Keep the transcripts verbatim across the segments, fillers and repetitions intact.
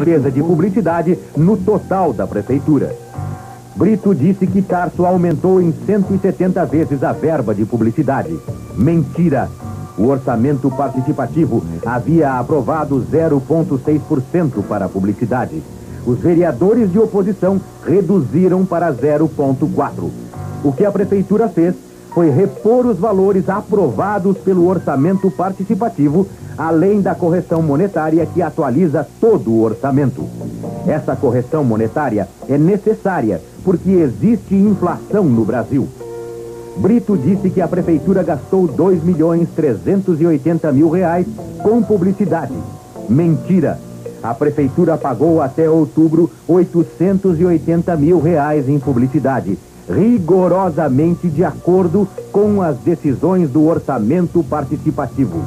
empresa de publicidade no total da prefeitura. Brito disse que Tarso aumentou em cento e setenta vezes a verba de publicidade. Mentira! O orçamento participativo havia aprovado zero vírgula seis por cento para a publicidade. Os vereadores de oposição reduziram para zero vírgula quatro por cento. O que a prefeitura fez foi repor os valores aprovados pelo orçamento participativo, além da correção monetária que atualiza todo o orçamento. Essa correção monetária é necessária porque existe inflação no Brasil. Brito disse que a prefeitura gastou dois milhões trezentos e oitenta mil reais com publicidade. Mentira! A prefeitura pagou até outubro oitocentos e oitenta mil reais em publicidade, rigorosamente de acordo com as decisões do orçamento participativo.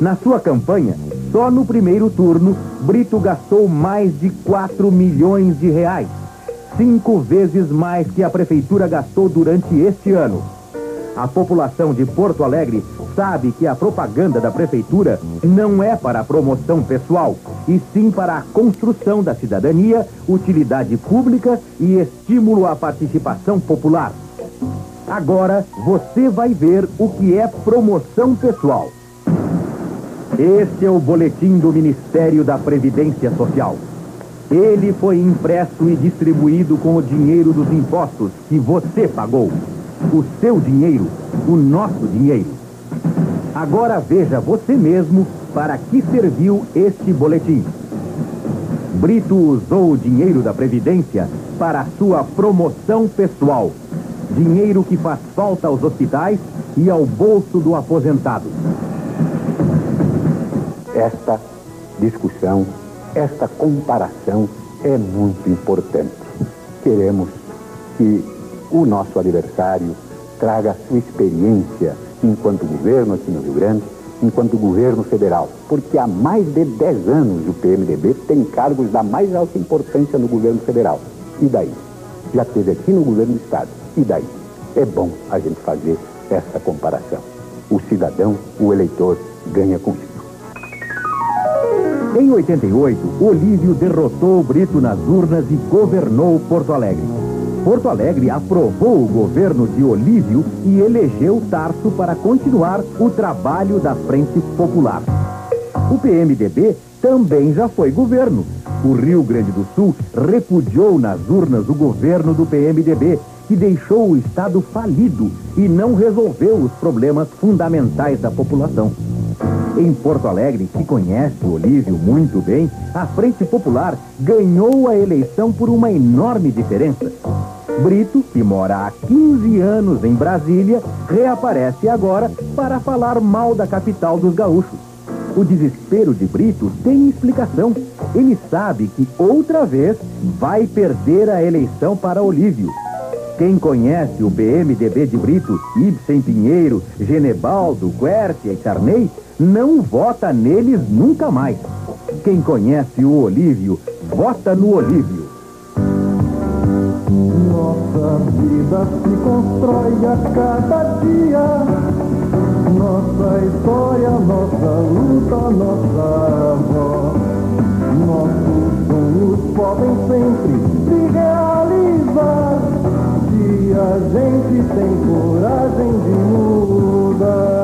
Na sua campanha, só no primeiro turno, Brito gastou mais de quatro milhões de reais, cinco vezes mais que a prefeitura gastou durante este ano. A população de Porto Alegre sabe que a propaganda da prefeitura não é para a promoção pessoal, e sim para a construção da cidadania, utilidade pública e estímulo à participação popular. Agora você vai ver o que é promoção pessoal. Este é o boletim do Ministério da Previdência Social. Ele foi impresso e distribuído com o dinheiro dos impostos que você pagou. O seu dinheiro, o nosso dinheiro. Agora veja você mesmo para que serviu este boletim. Brito usou o dinheiro da Previdência para sua promoção pessoal. Dinheiro que faz falta aos hospitais e ao bolso do aposentado. Esta discussão, esta comparação é muito importante. Queremos que o nosso aniversário traga a sua experiência enquanto governo aqui no Rio Grande, enquanto governo federal, porque há mais de dez anos o P M D B tem cargos da mais alta importância no governo federal. E daí? Já esteve aqui no governo do estado. E daí? É bom a gente fazer essa comparação. O cidadão, o eleitor, ganha com isso. Em oitenta e oito, Olívio derrotou Brito nas urnas e governou Porto Alegre. Porto Alegre aprovou o governo de Olívio e elegeu Tarso para continuar o trabalho da Frente Popular. O P M D B também já foi governo. O Rio Grande do Sul repudiou nas urnas o governo do P M D B, que deixou o estado falido e não resolveu os problemas fundamentais da população. Em Porto Alegre, que conhece o Olívio muito bem, a Frente Popular ganhou a eleição por uma enorme diferença. Brito, que mora há quinze anos em Brasília, reaparece agora para falar mal da capital dos gaúchos. O desespero de Brito tem explicação. Ele sabe que outra vez vai perder a eleição para Olívio. Quem conhece o P M D B de Brito, Ibsen Pinheiro, Genebaldo, Guércia e Carnei, não vota neles nunca mais. Quem conhece o Olívio, vota no Olívio. Nossa vida se constrói a cada dia. Nossa história, nossa luta, nossa voz. Nossos sonhos podem sempre se realizar. Se a gente tem coragem de mudar.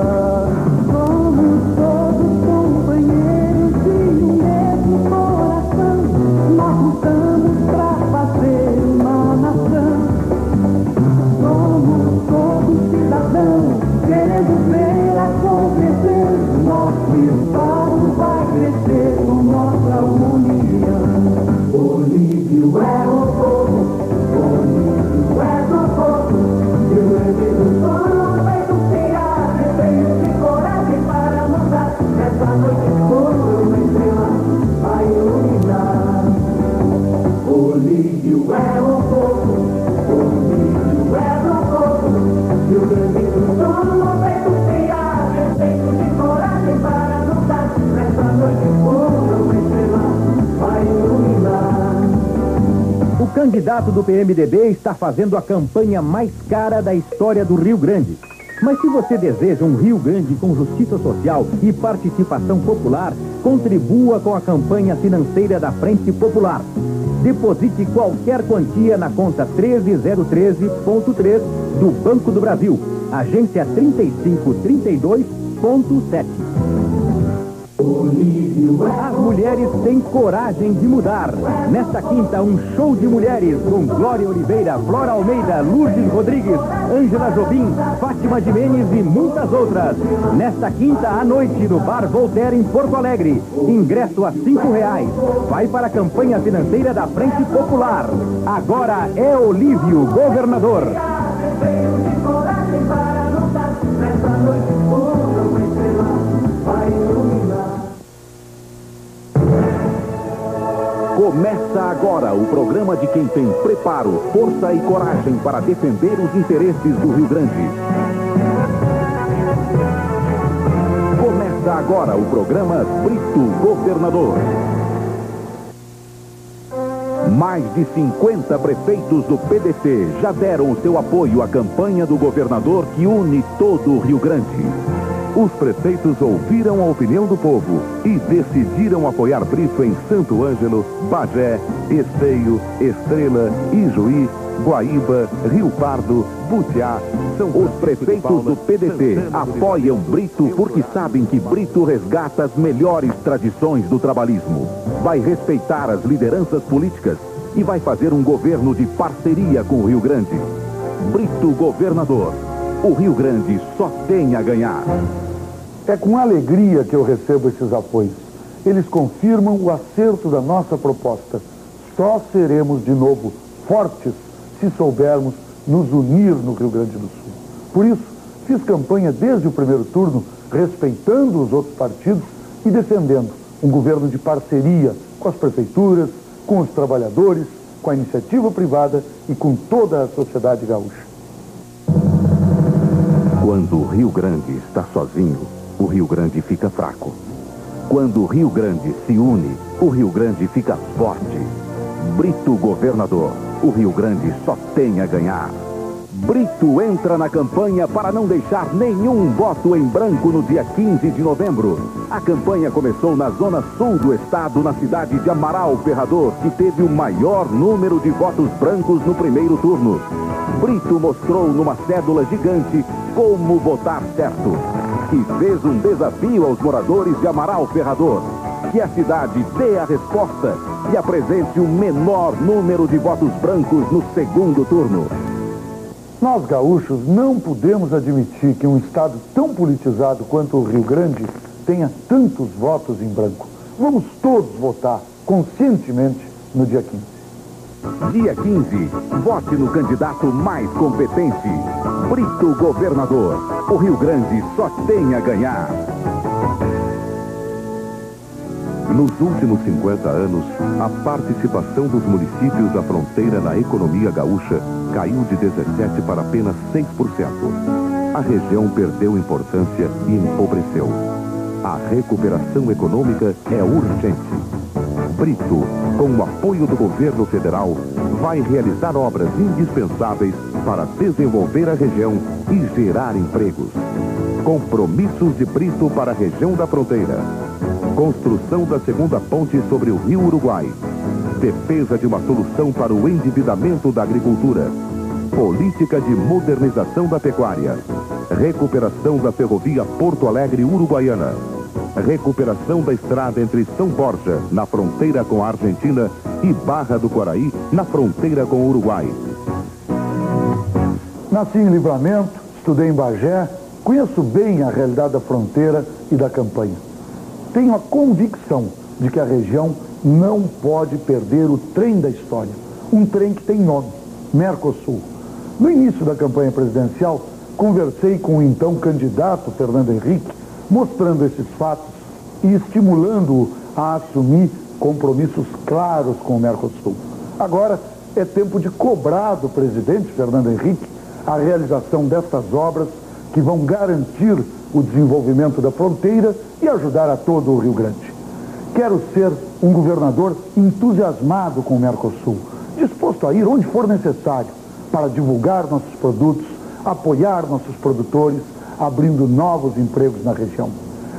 O candidato do P M D B está fazendo a campanha mais cara da história do Rio Grande. Mas se você deseja um Rio Grande com justiça social e participação popular, contribua com a campanha financeira da Frente Popular. Deposite qualquer quantia na conta treze zero treze ponto três do Banco do Brasil, agência trinta e cinco trinta e dois ponto sete. As mulheres têm coragem de mudar. Nesta quinta, um show de mulheres com Glória Oliveira, Flora Almeida, Lourdes Rodrigues, Ângela Jovim, Fátima de Menezes e muitas outras. Nesta quinta à noite, no Bar Voltaire, em Porto Alegre. Ingresso a cinco reais. Vai para a campanha financeira da Frente Popular. Agora é Olívio, governador. Começa agora o programa de quem tem preparo, força e coragem para defender os interesses do Rio Grande. Começa agora o programa Brito, governador. Mais de cinquenta prefeitos do P D T já deram o seu apoio à campanha do governador que une todo o Rio Grande. Os prefeitos ouviram a opinião do povo e decidiram apoiar Brito em Santo Ângelo, Bagé, Esteio, Estrela, Ijuí, Guaíba, Rio Pardo, Butiá. São Os prefeitos do P D T apoiam Brito porque sabem que Brito resgata as melhores tradições do trabalhismo. Vai respeitar as lideranças políticas e vai fazer um governo de parceria com o Rio Grande. Brito, governador. O Rio Grande só tem a ganhar. É com alegria que eu recebo esses apoios. Eles confirmam o acerto da nossa proposta. Só seremos de novo fortes se soubermos nos unir no Rio Grande do Sul. Por isso, fiz campanha desde o primeiro turno, respeitando os outros partidos e defendendo um governo de parceria com as prefeituras, com os trabalhadores, com a iniciativa privada e com toda a sociedade gaúcha. Quando o Rio Grande está sozinho, o Rio Grande fica fraco. Quando o Rio Grande se une, o Rio Grande fica forte. Brito, governador, o Rio Grande só tem a ganhar. Brito entra na campanha para não deixar nenhum voto em branco no dia quinze de novembro. A campanha começou na zona sul do estado, na cidade de Amaral Ferrador, que teve o maior número de votos brancos no primeiro turno. Brito mostrou numa cédula gigante como votar certo e fez um desafio aos moradores de Amaral Ferrador: que a cidade dê a resposta e apresente o menor número de votos brancos no segundo turno. Nós, gaúchos, não podemos admitir que um estado tão politizado quanto o Rio Grande tenha tantos votos em branco. Vamos todos votar conscientemente no dia quinze. Dia quinze, vote no candidato mais competente. Brito, governador. O Rio Grande só tem a ganhar. Nos últimos cinquenta anos, a participação dos municípios da fronteira na economia gaúcha caiu de dezessete por cento para apenas seis por cento. A região perdeu importância e empobreceu. A recuperação econômica é urgente. Brito, com o apoio do governo federal, vai realizar obras indispensáveis para desenvolver a região e gerar empregos. Compromissos de Brito para a região da fronteira. Construção da segunda ponte sobre o Rio Uruguai. Defesa de uma solução para o endividamento da agricultura. Política de modernização da pecuária. Recuperação da ferrovia Porto Alegre-Uruguaiana. Recuperação da estrada entre São Borja, na fronteira com a Argentina, e Barra do Quaraí, na fronteira com o Uruguai. Nasci em Livramento, estudei em Bagé, conheço bem a realidade da fronteira e da campanha. Tenho a convicção de que a região não pode perder o trem da história. Um trem que tem nome: Mercosul. No início da campanha presidencial, conversei com o então candidato Fernando Henrique, mostrando esses fatos e estimulando-o a assumir compromissos claros com o Mercosul. Agora é tempo de cobrar do presidente Fernando Henrique a realização destas obras que vão garantir o desenvolvimento da fronteira e ajudar a todo o Rio Grande. Quero ser um governador entusiasmado com o Mercosul, disposto a ir onde for necessário para divulgar nossos produtos, apoiar nossos produtores, abrindo novos empregos na região.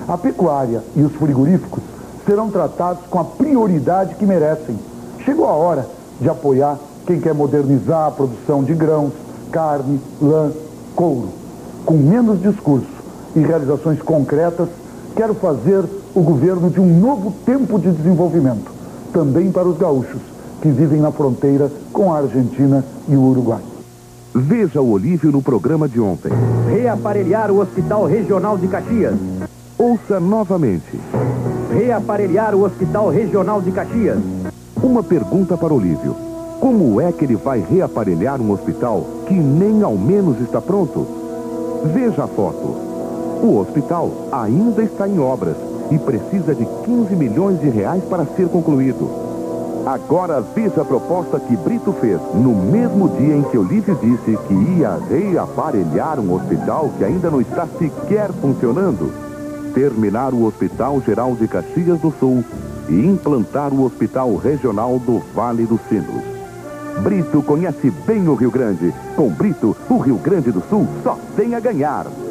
A pecuária e os frigoríficos serão tratados com a prioridade que merecem. Chegou a hora de apoiar quem quer modernizar a produção de grãos, carne, lã, couro. Com menos discurso e realizações concretas, quero fazer o governo de um novo tempo de desenvolvimento, também para os gaúchos, que vivem na fronteira com a Argentina e o Uruguai. Veja o Olívio no programa de ontem. Reaparelhar o Hospital Regional de Caxias. Ouça novamente. Reaparelhar o Hospital Regional de Caxias. Uma pergunta para o Olívio. Como é que ele vai reaparelhar um hospital que nem ao menos está pronto? Veja a foto. O hospital ainda está em obras e precisa de quinze milhões de reais para ser concluído. Agora veja a proposta que Brito fez no mesmo dia em que Olívio disse que ia reaparelhar um hospital que ainda não está sequer funcionando. Terminar o Hospital Geral de Caxias do Sul e implantar o Hospital Regional do Vale dos Sinos. Brito conhece bem o Rio Grande. Com Brito, o Rio Grande do Sul só tem a ganhar.